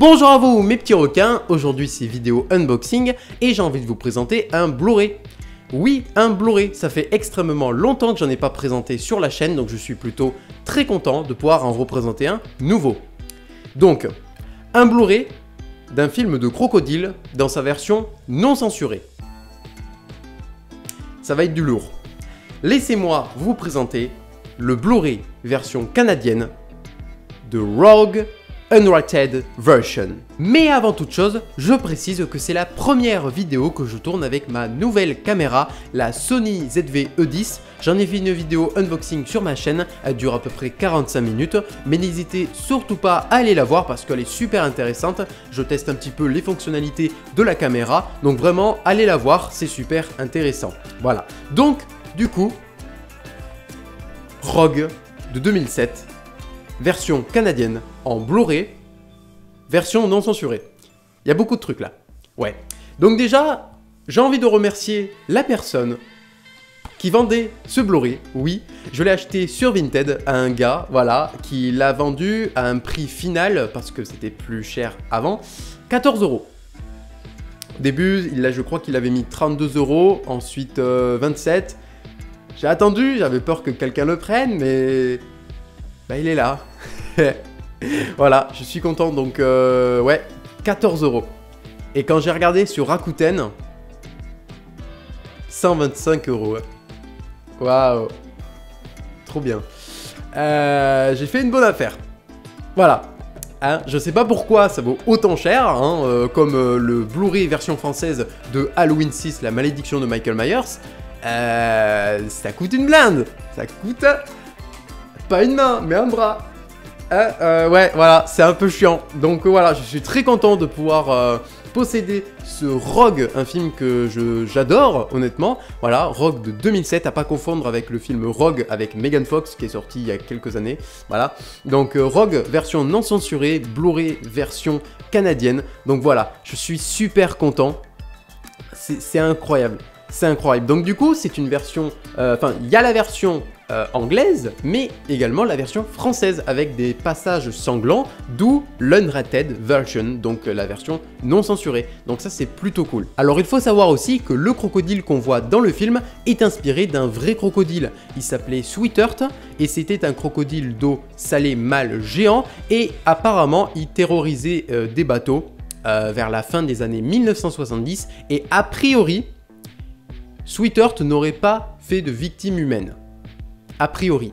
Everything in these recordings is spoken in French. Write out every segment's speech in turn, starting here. Bonjour à vous mes petits requins, aujourd'hui c'est vidéo unboxing et j'ai envie de vous présenter un Blu-ray. Oui, un Blu-ray, ça fait extrêmement longtemps que j'en ai pas présenté sur la chaîne, donc je suis plutôt très content de pouvoir en représenter un nouveau. Donc, un Blu-ray d'un film de crocodile dans sa version non censurée. Ça va être du lourd. Laissez-moi vous présenter le Blu-ray version canadienne de Rogue Unrated Version. Mais avant toute chose, je précise que c'est la première vidéo que je tourne avec ma nouvelle caméra, la Sony ZV-E10. J'en ai fait une vidéo unboxing sur ma chaîne, elle dure à peu près 45 minutes, mais n'hésitez surtout pas à aller la voir parce qu'elle est super intéressante. Je teste un petit peu les fonctionnalités de la caméra, donc vraiment allez la voir, c'est super intéressant. Voilà, donc du coup, Rogue de 2007, version canadienne en Blu-ray, version non censurée. Il y a beaucoup de trucs là. Ouais. Donc déjà, j'ai envie de remercier la personne qui vendait ce Blu-ray. Oui, je l'ai acheté sur Vinted à un gars, voilà, qui l'a vendu à un prix final, parce que c'était plus cher avant, 14 €. Au début, je crois qu'il avait mis 32 €, ensuite 27 €. J'ai attendu, j'avais peur que quelqu'un le prenne, mais... bah, il est là. Voilà, je suis content, donc ouais, 14 €. Et quand j'ai regardé sur Rakuten, 125 €. Waouh, trop bien. J'ai fait une bonne affaire. Voilà. Hein, je sais pas pourquoi ça vaut autant cher, hein, comme le Blu-ray version française de Halloween 6, la malédiction de Michael Myers. Ça coûte une blinde. Ça coûte... pas une main, mais un bras. Ouais, voilà, c'est un peu chiant. Donc voilà, je suis très content de pouvoir posséder ce Rogue, un film que j'adore, honnêtement. Voilà, Rogue de 2007, à pas confondre avec le film Rogue avec Megan Fox, qui est sorti il y a quelques années. Voilà, donc Rogue, version non censurée, Blu-ray, version canadienne. Donc voilà, je suis super content. C'est incroyable. C'est incroyable. Donc du coup, c'est une version... enfin, il y a la version anglaise, mais également la version française, avec des passages sanglants, d'où l'unrated version, donc la version non censurée. Donc ça, c'est plutôt cool. Alors, il faut savoir aussi que le crocodile qu'on voit dans le film est inspiré d'un vrai crocodile. Il s'appelait Sweetheart, et c'était un crocodile d'eau salée mâle géant, et apparemment, il terrorisait des bateaux vers la fin des années 1970, et a priori... Sweetheart n'aurait pas fait de victime humaine, a priori.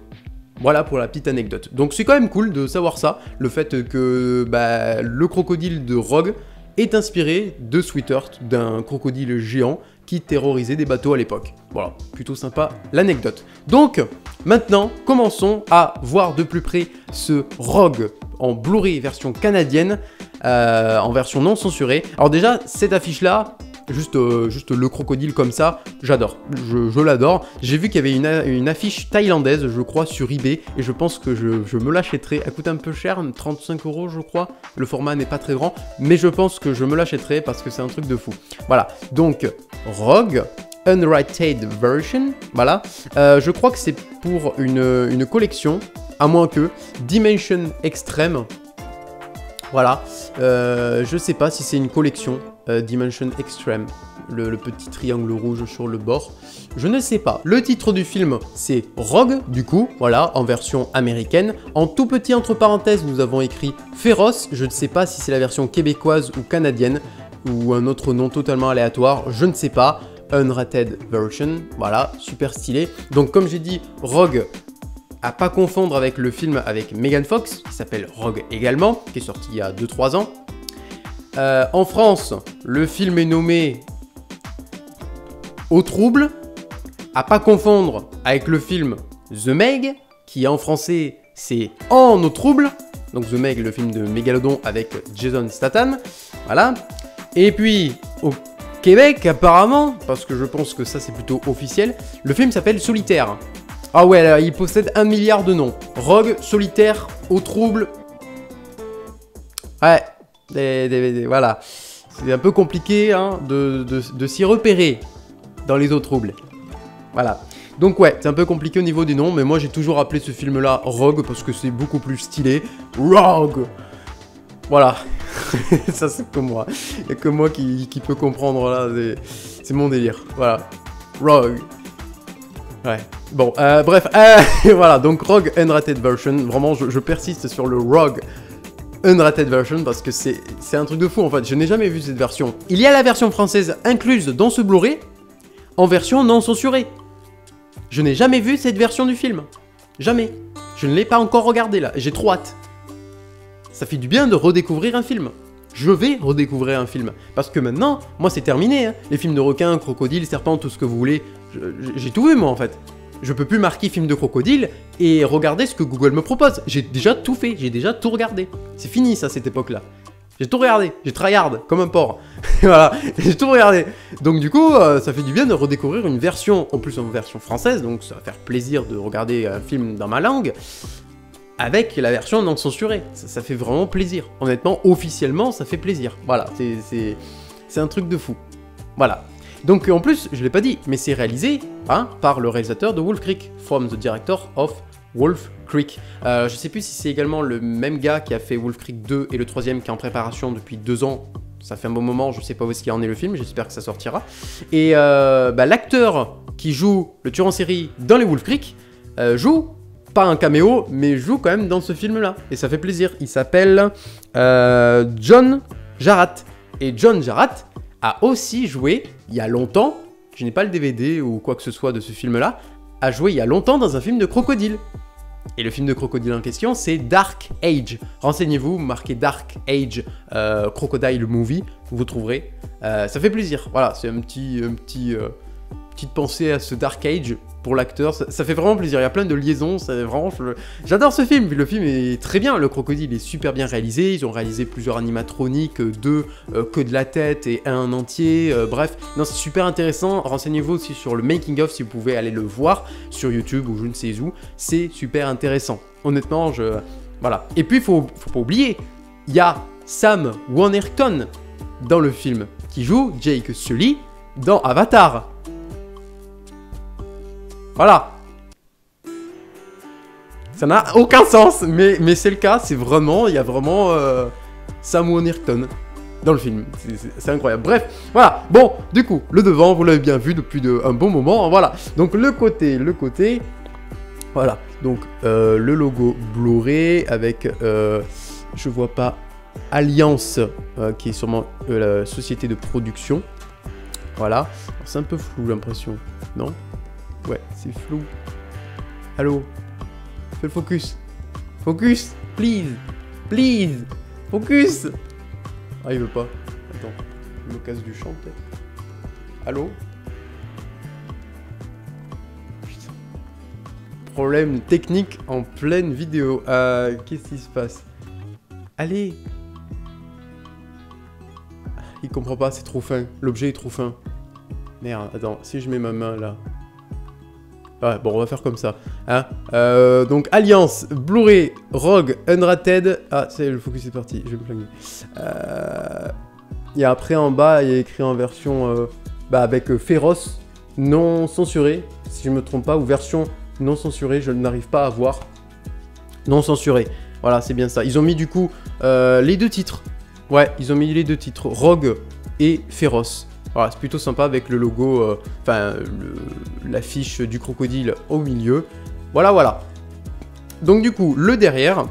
Voilà pour la petite anecdote. Donc c'est quand même cool de savoir ça, le fait que bah, le crocodile de Rogue est inspiré de Sweetheart, d'un crocodile géant qui terrorisait des bateaux à l'époque. Voilà, plutôt sympa l'anecdote. Donc maintenant, commençons à voir de plus près ce Rogue en Blu-ray version canadienne, en version non censurée. Alors déjà, cette affiche-là, juste le crocodile comme ça, j'adore, je l'adore. J'ai vu qu'il y avait une affiche thaïlandaise, je crois, sur eBay, et je pense que je me l'achèterai. Elle coûte un peu cher, 35 €, je crois. Le format n'est pas très grand, mais je pense que je me l'achèterai parce que c'est un truc de fou. Voilà, donc Rogue Unrated Version, voilà. Je crois que c'est pour une collection, à moins que Dimension Extreme. Voilà, je sais pas si c'est une collection Dimension Extreme, le petit triangle rouge sur le bord, je ne sais pas. Le titre du film, c'est Rogue, du coup, voilà, en version américaine. En tout petit entre parenthèses, nous avons écrit Féroce, je ne sais pas si c'est la version québécoise ou canadienne, ou un autre nom totalement aléatoire, je ne sais pas. Unrated Version, voilà, super stylé. Donc comme j'ai dit, Rogue... à pas confondre avec le film avec Megan Fox, qui s'appelle Rogue également, qui est sorti il y a 2-3 ans. En France, le film est nommé Au Trouble, à pas confondre avec le film The Meg, qui en français c'est En Au Trouble, donc The Meg, le film de Mégalodon avec Jason Statham, voilà. Et puis, au Québec apparemment, parce que je pense que ça c'est plutôt officiel, le film s'appelle Solitaire. Ah ouais, là, il possède 1 milliard de noms. Rogue, Solitaire, Au Trouble. Ouais, voilà. C'est un peu compliqué, hein, de s'y repérer dans les Au Troubles. Voilà. Donc ouais, c'est un peu compliqué au niveau des noms, mais moi j'ai toujours appelé ce film-là Rogue parce que c'est beaucoup plus stylé. Rogue. Voilà. Ça c'est que moi. Il n'y a que moi qui peut comprendre là. C'est mon délire. Voilà. Rogue. Ouais. Bon, bref. Voilà, donc Rogue Unrated Version. Vraiment, je persiste sur le Rogue Unrated Version parce que c'est un truc de fou en fait. Je n'ai jamais vu cette version. Il y a la version française incluse dans ce Blu-ray en version non censurée. Je n'ai jamais vu cette version du film. Jamais. Je ne l'ai pas encore regardé là. J'ai trop hâte. Ça fait du bien de redécouvrir un film. Je vais redécouvrir un film. Parce que maintenant, moi c'est terminé. Hein. Les films de requins, crocodiles, serpents, tout ce que vous voulez. J'ai tout vu moi en fait. Je peux plus marquer film de crocodile et regarder ce que Google me propose. J'ai déjà tout fait. J'ai déjà tout regardé. C'est fini ça, cette époque là. J'ai tout regardé. J'ai tryhard comme un porc. Voilà. J'ai tout regardé. Donc du coup, ça fait du bien de redécouvrir une version. En plus, en version française. Donc ça va faire plaisir de regarder un film dans ma langue. Avec la version non censurée, ça fait vraiment plaisir. Honnêtement, officiellement, ça fait plaisir. Voilà, c'est un truc de fou. Voilà. Donc en plus, je l'ai pas dit, mais c'est réalisé hein, par le réalisateur de Wolf Creek, from the director of Wolf Creek. Je sais plus si c'est également le même gars qui a fait Wolf Creek 2 et le troisième qui est en préparation depuis 2 ans. Ça fait un bon moment, je sais pas où est-ce qu'il en est le film, j'espère que ça sortira. Et bah, l'acteur qui joue le tueur en série dans les Wolf Creek joue... pas un caméo, mais joue quand même dans ce film-là. Et ça fait plaisir. Il s'appelle John Jarrett. Et John Jarrett a aussi joué, il y a longtemps, je n'ai pas le DVD ou quoi que ce soit de ce film-là, a joué il y a longtemps dans un film de crocodile. Et le film de crocodile en question, c'est Dark Age. Renseignez-vous, marquez Dark Age Crocodile Movie, vous trouverez. Ça fait plaisir. Voilà, c'est petite pensée à ce Dark Age pour l'acteur, ça fait vraiment plaisir, il y a plein de liaisons, j'adore ce film, le film est très bien, le crocodile est super bien réalisé, ils ont réalisé plusieurs animatroniques, 2 que de la tête et un entier, bref, non c'est super intéressant, renseignez-vous aussi sur le making of si vous pouvez aller le voir sur YouTube ou je ne sais où, c'est super intéressant, honnêtement, voilà. Et puis faut pas oublier, il y a Sam Worthington dans le film, qui joue Jake Sully dans Avatar. Voilà. Ça n'a aucun sens, mais c'est le cas, c'est vraiment, il y a vraiment Sam Worthington dans le film, c'est incroyable. Bref, voilà, bon, du coup, le devant, vous l'avez bien vu depuis un bon moment, voilà. Donc le côté, voilà, donc le logo Blu-ray avec, je vois pas, Alliance, qui est sûrement la société de production, voilà. C'est un peu flou l'impression, non ? Ouais, c'est flou. Allô? Fais le focus. Focus, please. Please. Focus. Ah, il veut pas. Attends. Il me casse du champ, peut-être. Allô? Putain. Problème technique en pleine vidéo. Qu'est-ce qui se passe? Allez. Il comprend pas, c'est trop fin. L'objet est trop fin. Merde, attends. Si je mets ma main là... Ouais, bon, on va faire comme ça. Hein donc, Alliance, Blu-ray, Rogue, Unrated. Ah, c'est le focus, c'est parti. Je vais me plaigner. Et après, en bas, il y a écrit en version bah, avec féroce, non censurée, si je ne me trompe pas, ou version non censurée, je n'arrive pas à voir. Non censurée. Voilà, c'est bien ça. Ils ont mis du coup les 2 titres. Ouais, ils ont mis les 2 titres, Rogue et Féroce. Voilà, c'est plutôt sympa avec le logo, enfin, l'affiche du crocodile au milieu. Voilà, voilà. Donc du coup, le derrière,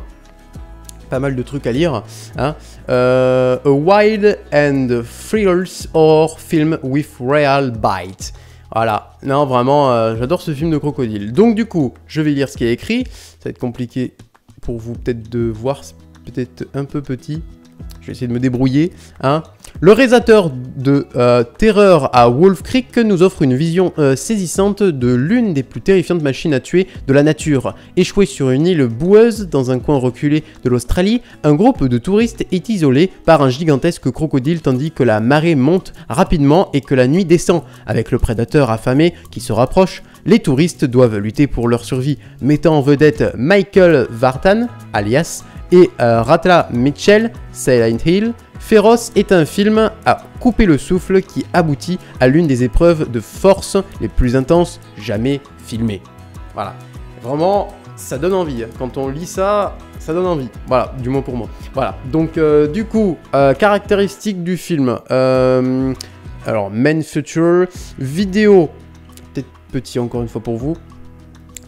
pas mal de trucs à lire. Hein. A wild and thrills horror film with real bite. Voilà, non, vraiment, j'adore ce film de crocodile. Donc du coup, je vais lire ce qui est écrit. Ça va être compliqué pour vous peut-être de voir, c'est peut-être un peu petit. Je vais essayer de me débrouiller. Hein. Le réalisateur de Terreur à Wolf Creek nous offre une vision saisissante de l'une des plus terrifiantes machines à tuer de la nature. Échoué sur une île boueuse dans un coin reculé de l'Australie, un groupe de touristes est isolé par un gigantesque crocodile tandis que la marée monte rapidement et que la nuit descend. Avec le prédateur affamé qui se rapproche, les touristes doivent lutter pour leur survie, mettant en vedette Michael Vartan, alias, et Radha Mitchell, Silent Hill. Féroce est un film à couper le souffle qui aboutit à l'une des épreuves de force les plus intenses jamais filmées. Voilà, vraiment, ça donne envie. Quand on lit ça, ça donne envie, voilà, du moins pour moi. Voilà, donc du coup, caractéristiques du film, alors main feature, vidéo, peut-être petit encore une fois pour vous,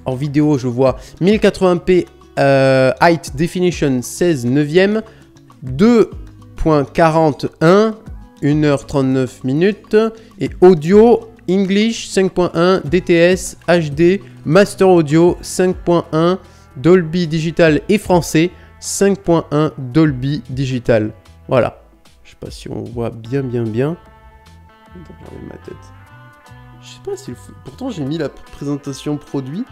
en vidéo je vois 1080p Height Definition 16:9, 2.41, 1h39, et audio, English 5.1, DTS, HD, Master Audio 5.1, Dolby Digital et français 5.1, Dolby Digital. Voilà. Je sais pas si on voit bien, bien. Attends, je remets ma tête. Je sais pas si... Pourtant, j'ai mis la présentation produit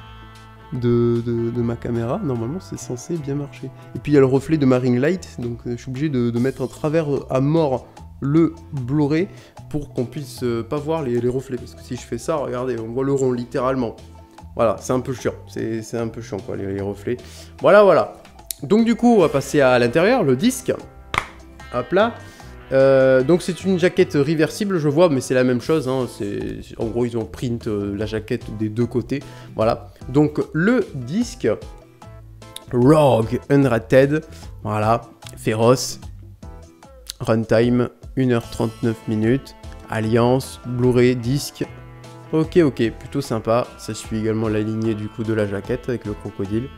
de ma caméra. Normalement, c'est censé bien marcher. Et puis, il y a le reflet de ma ring light. Donc, je suis obligé de mettre en travers à mort le Blu-ray pour qu'on puisse pas voir les reflets, parce que si je fais ça, regardez, on voit le rond littéralement. Voilà, c'est un peu chiant, c'est un peu chiant quoi, les reflets. Voilà, voilà. Donc du coup, on va passer à l'intérieur, le disque. Hop là. Donc c'est une jaquette réversible, je vois, mais c'est la même chose. Hein, en gros, ils ont print la jaquette des deux côtés. Voilà. Donc le disque Rogue Unrated. Voilà, féroce. Runtime 1h39, Alliance, Blu-ray, disque. Ok, ok, plutôt sympa. Ça suit également la lignée du coup de la jaquette avec le crocodile.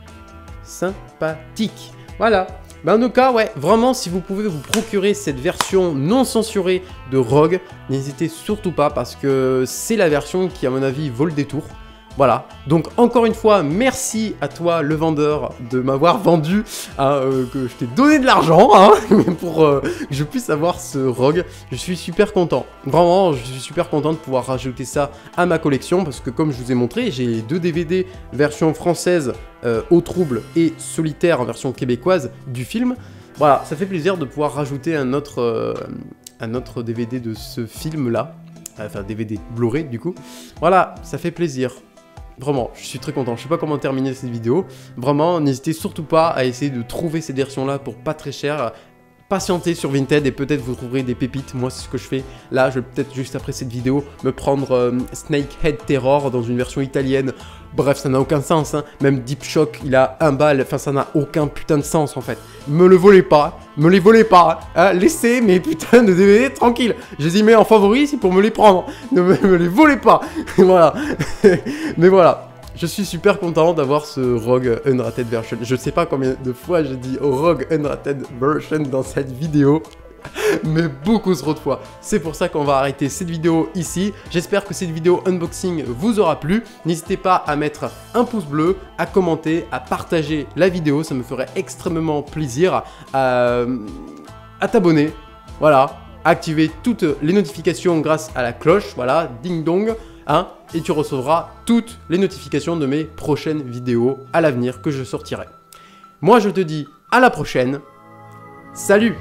Sympathique. Voilà. Ben, en tout cas, ouais, vraiment, si vous pouvez vous procurer cette version non censurée de Rogue, n'hésitez surtout pas parce que c'est la version qui, à mon avis, vaut le détour. Voilà, donc encore une fois, merci à toi le vendeur de m'avoir vendu, que je t'ai donné de l'argent hein, pour que je puisse avoir ce Rogue. Je suis super content, vraiment, je suis super content de pouvoir rajouter ça à ma collection parce que comme je vous ai montré, j'ai deux DVD version française Au Trouble et Solitaire en version québécoise du film. Voilà, ça fait plaisir de pouvoir rajouter un autre DVD de ce film-là, enfin DVD Blu-ray du coup. Voilà, ça fait plaisir. Vraiment, je suis très content. Je sais pas comment terminer cette vidéo. Vraiment, n'hésitez surtout pas à essayer de trouver ces versions-là pour pas très cher. Patientez sur Vinted et peut-être vous trouverez des pépites. Moi, c'est ce que je fais. Là, je vais peut-être juste après cette vidéo me prendre Snakehead Terror dans une version italienne. Bref, ça n'a aucun sens. Hein. Même Deep Shock, il a un bal. Enfin, ça n'a aucun putain de sens en fait. Me le volez pas. Me les volez pas. Hein. Laissez mes putains de DVD tranquilles. Je les mets en favori, c'est pour me les prendre. Ne me les volez pas. Voilà. Mais voilà. Je suis super content d'avoir ce Rogue Unrated version. Je sais pas combien de fois j'ai dit Rogue Unrated version dans cette vidéo, mais beaucoup trop de fois. C'est pour ça qu'on va arrêter cette vidéo ici. J'espère que cette vidéo unboxing vous aura plu. N'hésitez pas à mettre un pouce bleu, à commenter, à partager la vidéo. Ça me ferait extrêmement plaisir. À t'abonner. Voilà. À activer toutes les notifications grâce à la cloche. Voilà. Ding dong. Hein, et tu recevras toutes les notifications de mes prochaines vidéos à l'avenir que je sortirai. Moi, je te dis à la prochaine. Salut!